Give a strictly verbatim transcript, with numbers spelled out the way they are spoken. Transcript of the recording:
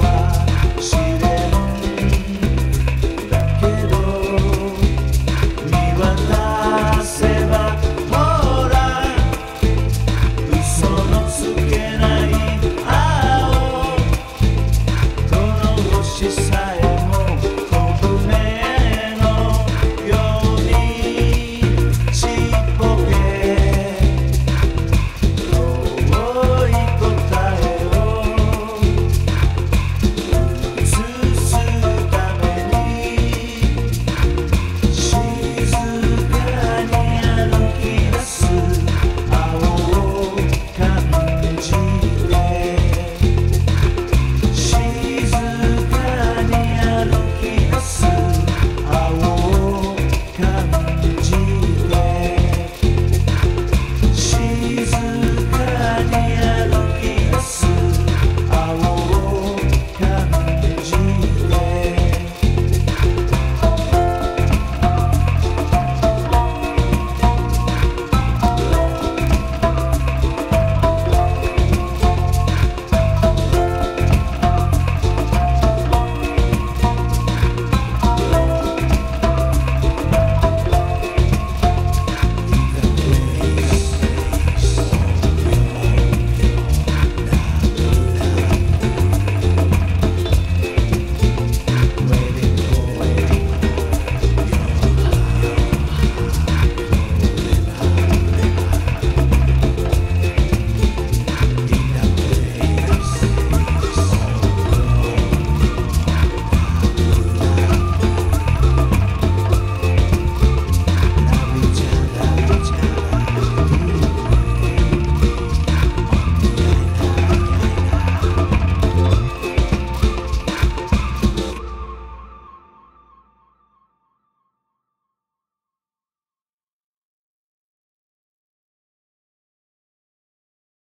No.